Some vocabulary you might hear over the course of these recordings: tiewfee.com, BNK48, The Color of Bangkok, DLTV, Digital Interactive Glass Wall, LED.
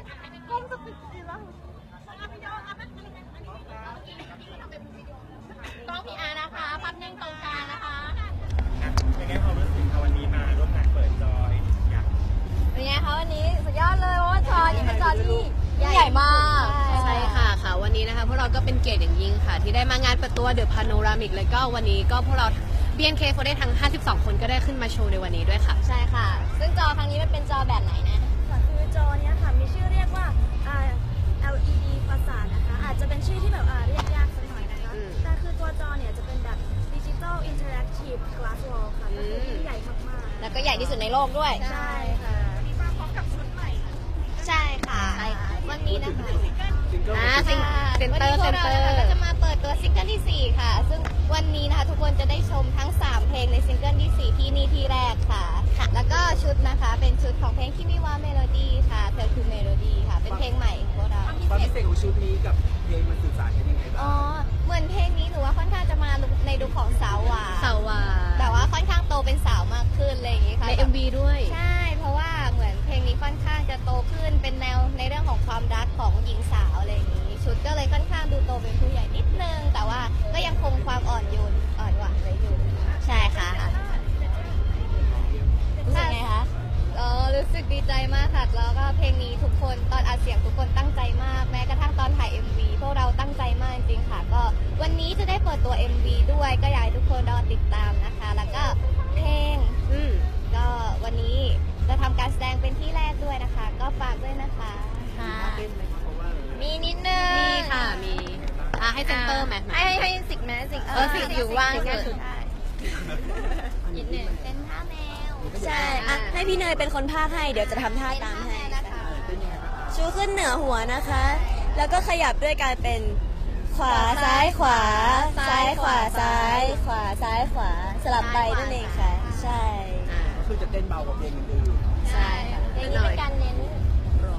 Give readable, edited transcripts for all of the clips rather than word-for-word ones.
ต้องพี่อานะคะพับเน่งตรงกลางนะคะเป็นไงความรู้สึกเขาวันนี้มาร่วมงานเปิดจอยยักษ์เป็นไงคะวันนี้สุดยอดเลยว่าจอยนี่เป็นจอยที่ใหญ่มากใช่ค่ะค่ะวันนี้นะคะพวกเราก็เป็นเกียรติอย่างยิ่งค่ะที่ได้มางานเปิดตัวเดอะพาโนรามิกแล้วก็วันนี้ก็พวกเรา BNK48 ทั้ง52คนก็ได้ขึ้นมาโชว์ในวันนี้ด้วยค่ะใช่ค่ะซึ่งจอครั้งนี้มันเป็นจอแบบไหนนะคือจอเนี้ยค่ะมีชื่อเรียกว่า LED ประสานนะคะอาจจะเป็นชื่อที่แบบเรียกยากสักหน่อยนะคะแต่คือตัวจอเนี่ยจะเป็นแบบ Digital Interactive Glass Wall ค่ะก็คือใหญ่มากๆแล้วก็ใหญ่ที่สุดในโลกด้วยใช่ค่ะมีมาพร้อมกับชุดใหม่ใช่ค่ะวันนี้นะคะเซ็นเตอร์ก็จะมาเปิดตัวซิงเกิลที่4ค่ะซึ่งวันนี้นะคะทุกคนจะได้ชมทั้ง3เพลงในซิงเกิลที่4ที่นี่ที่แรกค่ะแล้วก็ชุดนะคะเป็นชุดของเพลงที่มีว่าเมโลดี้ค่ะเธอคือเมโลดี้ค่ะเป็นเพลงใหม่ของพวกเราความพิเศษของชุดนี้กับเพลงมันสื่อสารกันยังไงบ้างอ๋อเหมือนเพลงนี้หนูว่าค่อนข้างจะมาในดูของสาวหวานแต่ว่าค่อนข้างโตเป็นสาวมากขึ้นเลยอย่างนี้ค่ะใน MV ด้วยใช่เพราะว่าเหมือนเพลงนี้ค่อนข้างจะโตขึ้นเป็นแนวในเรื่องของความรักของหญิงสาวอะไรอย่างนี้ชุดก็เลยค่อนข้างดูโตเป็นผู้ใหญ่นิดนึงแต่ว่าก็ยังคงความอ่อนโยนอ่อนหวานไว้อยู่ใช่ค่ะรู้สึกไงคะรู้สึกดีใจมากค่ะแล้วก็เพลงนี้ทุกคนตอนอัดเสียงทุกคนตั้งใจมากแม้กระทั่งตอนถ่าย MV พวกเราตั้งใจมากจริงค่ะก็วันนี้จะได้เปิดตัว MV ด้วยก็อยากให้ทุกคนรอติดตามนะคะแล้วก็เพลงก็วันนี้จะทำการแสดงเป็นที่แรกด้วยนะคะก็ฝากด้วยนะคะมีนิดนึงมีค่ะมีให้เซ็นเตอร์แมทให้สิกแมทสิกสิกอยู่ว่างเกิดนิดนึงเป็นท่าแมวใช่ให้พี่เนยเป็นคนพากย์ให้เดี๋ยวจะทำท่าตามให้ชูขึ้นเหนือหัวนะคะแล้วก็ขยับด้วยการเป็นขวาซ้ายขวาซ้ายขวาซ้ายขวาซ้ายขวาสลับไปนั่นเองค่ะใช่คือจะเต้นเบากว่าเพลงอื่นใช่เพลงนี้เป็นการเน้น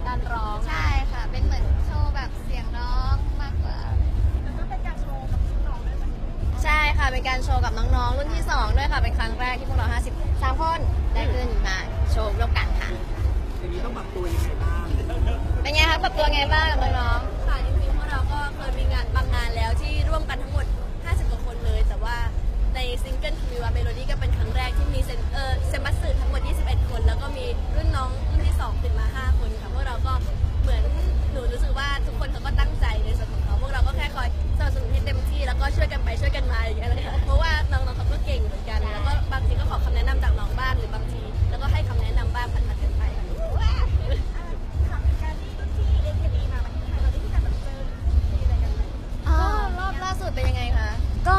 การร้องใช่ค่ะเป็นเหมือนโชว์แบบเสียงร้องมากกว่าแล้วก็เป็นการโชว์กับน้องๆด้วยใช่ค่ะเป็นการโชว์กับน้องๆรุ่นที่2ด้วยค่ะเป็นครั้งแรกที่พวกเรา53คนได้ขึ้นมาโชว์ร่วมกันค่ะทีนี้ต้องปรับตัวยังไงบ้างเป็นไงคะปรับตัวไงบ้างกับน้องๆค่ะจริงๆพวกเราก็เคยมีงานบางงานแล้วที่ร่วมกันทั้งหมด50กว่าคนเลยแต่ว่าในซิงเกิลมีว่าเมโลดี้ก็เป็นครั้งแรกที่มีเซมบัสสื่อทั้งหมด21คนแล้วก็มีรุ่นน้องรุ่นที่2ขึ้นมา5คนค่ะพวกเราก็เหมือนหนูรู้สึกว่าทุกคนเขาก็ตั้งใจในส่วนของเขาพวกเราก็แค่คอยสนับสนุนให้เต็มที่แล้วก็ช่วยกันไปช่วยกันมาอย่างเงี้ยเลยค่ะเพราะว่าน้องๆเขาก็เก่งเหมือนกันแล้วก็บางทีก็ขอคำแนะนำจากน้องบ้างหรือบางทีแล้วก็ให้คำแนะนำบ้างผ่านๆกันไปค่ะการที่รุ่นพี่เล่นกันดีมาประเทศไทยเราได้ที่การแบบเจอที่อะไรกันไหมรอบล่าสุดเป็นยังไงคะก็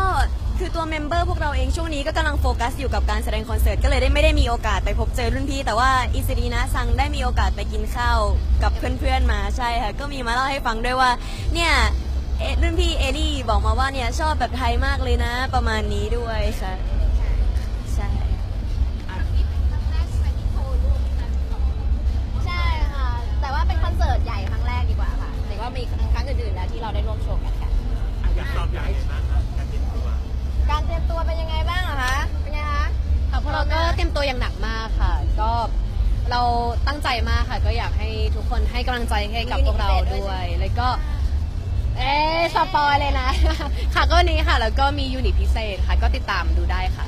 คือตัวเมมเบอร์พวกเราเองช่วงนี้ก็กำลังโฟกัสอยู่กับการแสดงคอนเสิร์ตก็เลยไม่ได้มีโอกาสไปพบเจอรุ่นพี่แต่ว่าอิซิรินะซังได้มีโอกาสไปกินข้าวกับเพื่อนๆมาใช่ค่ะก็มีมาเล่าให้ฟังด้วยว่าเนี่ยรุ่นพี่เอลี่บอกมาว่าเนี่ยชอบแบบไทยมากเลยนะประมาณนี้ด้วยค่ะใช่ใช่ค่ะแต่ว่าเป็นคอนเสิร์ตใหญ่ครั้งแรกดีกว่าค่ะแต่ก็มีครั้งอื่นๆแล้วที่เราได้ร่วมโชว์กันค่ะอยากตอบย้ายการเตรียมตัวเป็นยังไงบ้างเหรอคะเป็นไงคะพวกเราก็เตรียมตัวอย่างหนักมากค่ะก็เราตั้งใจมากค่ะก็อยากให้ทุกคนให้กำลังใจให้กับพวกเราด้วยแล้วก็สปอยเลยนะค่ะก็วันนี้ค่ะแล้วก็มียูนิตพิเศษค่ะก็ติดตามดูได้ค่ะ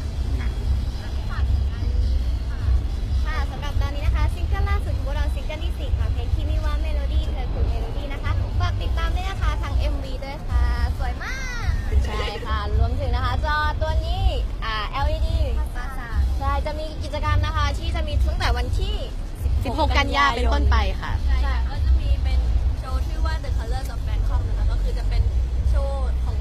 ค่ะสำหรับตอนนี้นะคะซิงเกิลล่าสุดของเราซิงเกิลที่4ค่ะเพลงที่มีว่าเมโลดี้เธอคือเมโลดี้นะคะฝากติดตามด้วยนะคะทาง MV ด้วยค่ะสวยมากใช่ค่ะรวมถึงนะคะจอตัวนี้ LED ใช่จะมีกิจกรรมนะคะที่จะมีตั้งแต่วันที่16กันยายนเป็นต้นไปค่ะใช่ค่ะก็จะมีเป็นโชว์ชื่อว่า The Color of Bangkok นะคะก็คือจะเป็นโชว์ของ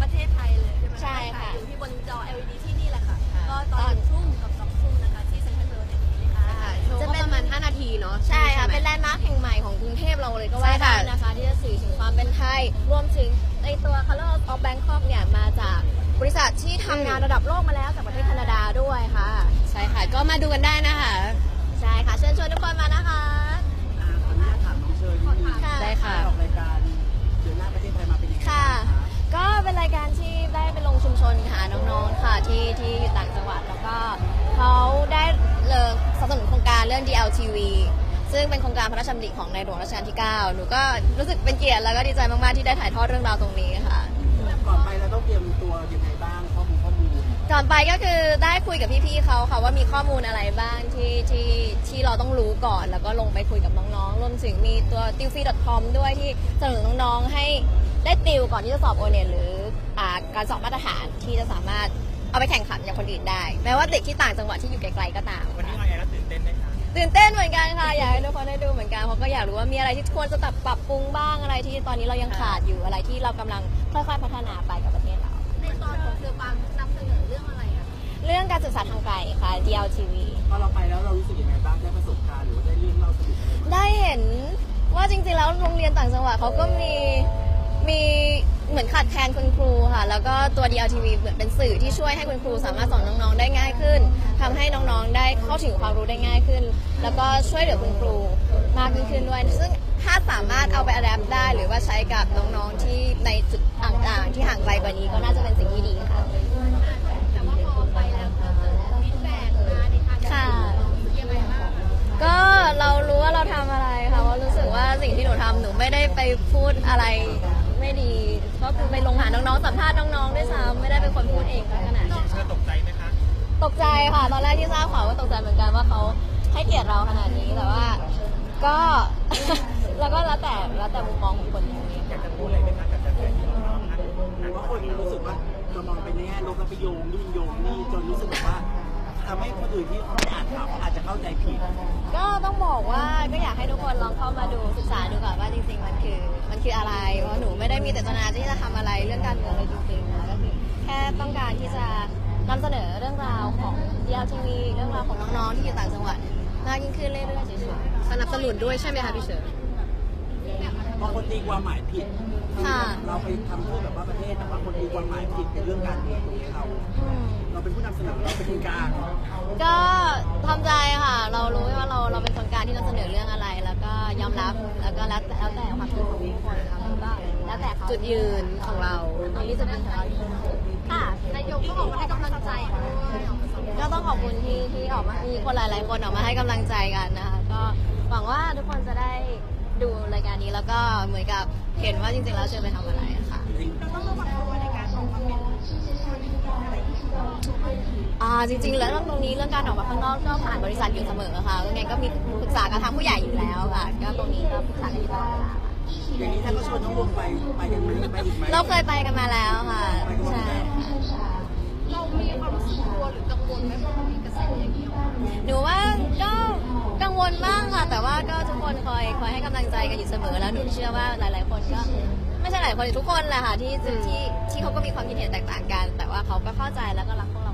ประเทศไทยเลยใช่ค่ะอยู่ที่บนจอ LED ที่นี่แหละค่ะก็ตอนทุ่มกับ2 ทุ่มนะคะที่เซ็นทรัลเวิลด์แห่งนี้เลยค่ะจะเป็นประมาณ5 นาทีเนาะใช่ค่ะเป็นแลนด์มาร์คแห่งใหม่ของกรุงเทพเราเลยก็ว่าได้นะคะที่จะสื่อถึงความเป็นไทยรวมถึงในตัว Color of Bangkok เนี่ยมาจากบริษัทที่ทำงานระดับโลกมาแล้วจากประเทศแคนาดาด้วยค่ะใช่ค่ะก็มาดูกันได้นะคะใช่ค่ะเชิญชวนทุกคนมานะคะขออนุญาตถามน้องเชยได้ค่ะออกรายการเดินหน้าประเทศไทยมาเป็นยังไงค่ะก็เป็นรายการที่ได้ไปลงชุมชนค่ะน้องๆค่ะที่อยู่ต่างจังหวัดแล้วก็เขาได้สนับสนุนโครงการเรื่อง DLTV ซึ่งเป็นโครงการพระราชดำริของในหลวงรัชกาลที่ 9 หนูก็รู้สึกเป็นเกียรติแล้วก็ดีใจมากๆที่ได้ถ่ายทอดเรื่องราวตรงนี้ค่ะก่อนไปเราต้องเตรียมตัวยังไงบ้างข้อมูลก่อนไปก็คือได้คุยกับพี่ๆเขาค่ะว่ามีข้อมูลอะไรบ้างที่เราต้องรู้ก่อนแล้วก็ลงไปคุยกับน้องๆรวมถึงมีตัว tiewfee.com ด้วยที่สนับสนุนน้องๆให้ได้ติวก่อนที่จะสอบโอเน็ตหรือการสอบมาตรฐานที่จะสามารถเอาไปแข่งขันกับคนอื่นได้แม้ว่าเด็กที่ต่างจังหวัดที่อยู่ไกลๆก็ตามวันนี้มาแอร์แล้วตื่นเต้นไหมคะตื่นเต้นเหมือนกันค่ะอยากให้ทุกคนได้ดูเหมือนกันเขาก็อยากรู้ว่ามีอะไรที่ควรจะปรับปรุงบ้างอะไรที่ตอนนี้เรายังขาดอยู่อะไรที่เรากำลังค่อยๆพัฒนาไปกับประเทศเราในตอนของเธอปังนำเสนอเรื่องอะไรอะเรื่องการศึกษาทางไกลค่ะ DLTV พอเราไปแล้วเรารู้สึกยังไงบ้างได้ประสบการณ์หรือได้เรื่องเล่าสนุกได้เห็นว่าจริงๆแล้วโรงเรียนต่างจังหวัดเขาก็มีเหมือนขาดแคลนคุณครูค่ะแล้วก็ตัว DLTV เหมือนเป็นสื่อที่ช่วยให้คุณครูสามารถสอนน้องๆได้ง่ายขึ้นทำให้น้องๆได้เข้าถึงความรู้ได้ง่ายขึ้นแล้วก็ช่วยเหลือคุณครูมากยิ่งขึ้นด้วยซึ่งถ้าสามารถเอาไปอัดแอปได้หรือว่าใช้กับน้องๆที่ในจุดต่างๆที่ห่างไกลกว่านี้ก็น่าจะเป็นสิ่งที่ดีค่ะแต่ว่าพอไปแล้วมีแฝงมาในทางยังไงบ้างก็เรารู้ว่าเราทำอะไรค่ะเพราะรู้สึกว่าสิ่งที่หนูทำหนูไม่ได้ไปพูดอะไรไม่ดีก็คือไปลงหาน้องๆสัมภาษณ์น้องๆด้วยซ้ำไม่ได้เป็นคนพูดเองขนาดนั้นเธอตกใจไหมคะตกใจค่ะตอนแรกที่ทราบข่าวก็ตกใจเหมือนกันว่าเขาให้เกียรติเราขนาดนี้แต่ว่าก็แล้วก็แล้วแต่มุมมองของคนอย่างนี้อยากจะพูดอะไรไหมคะกับแฟนที่น้องๆนะว่าคนรู้สึกว่าจะมองไปในแง่ลบแล้วไปโยงนี่จนรู้สึกว่าทำให้คนอื่นที่เขาไม่อ่านข่าวอาจจะเข้าใจผิดก็ต้องบอกว่าก็อยากให้ทุกคนลองเข้ามาดูศึกษาดูก่อนว่าจริงๆมันคืออะไรเพราะหนูไม่ได้มีเจตนาที่จะทำอะไรเรื่องการเมืองเลยจริงๆนะก็คือแค่ต้องการที่จะนำเสนอเรื่องราวของ DLTV เรื่องราวของน้องๆที่อยู่ต่างจังหวัดมากยิ่งขึ้นเรื่อยๆเฉยๆสนับสนุนด้วยใช่ไหมคะพี่เฉินบางคนตีความหมายผิดเราไปทำเพื่อแบบว่าประเทศแต่บางคนตีความหมายผิดในเรื่องการเมืองตรงนี้เราเป็นผู้นำเสนอเราเป็นคนกลางก็ทำใจค่ะเรารู้ว่าเราเป็นคนกลางที่เราเสนอเรื่องอะไรแล้วก็ยอมรับแล้วก็แล้วแต่ความคิดของทุกคนแล้วแต่จุดยืนของเราที่จะเป็นของเราค่ะนายกก็ออกมาให้กำลังใจก็ต้องขอบคุณที่ออกมามีคนหลายๆคนออกมาให้กำลังใจกันนะคะก็หวังว่าทุกคนจะได้ดูรายการนี้แล้วก็เหมือนกับเห็นว่าจริงๆแล้วเชิญไปทำอะไรอะค่ะเราต้องระวังตัวในการออกมาเป็นจริงๆแล้วเรื่องตรงนี้เรื่องการออกมาข้างนอกก็ผ่านบริษัทอยู่เสมอค่ะยังไงก็มีปรึกษากับทางผู้ใหญ่อยู่แล้วค่ะก็ตรงนี้ก็ปรึกษากันอยู่แล้วค่ะอย่างนี้ท่านก็ชวนน้องวงไปกันมั้ยไปอีกไหมเราเคยไปกันมาแล้วค่ะใช่เรามีความรู้สึกกลัวหรือกังวลไหมเพราะมีกระแสอย่างนี้หนูว่าก็กังวลบ้างค่ะแต่ว่าก็ทุกคนคอยให้กำลังใจกันอยู่เสมอแล้วหนูเชื่อว่าหลายๆคนก็ไม่ใช่หลายคนทุกคนแหละค่ะที่เขาก็มีความคิดเห็นแตกต่างกันแต่ว่าเขาก็เข้าใจแล้วก็รักพวกเรา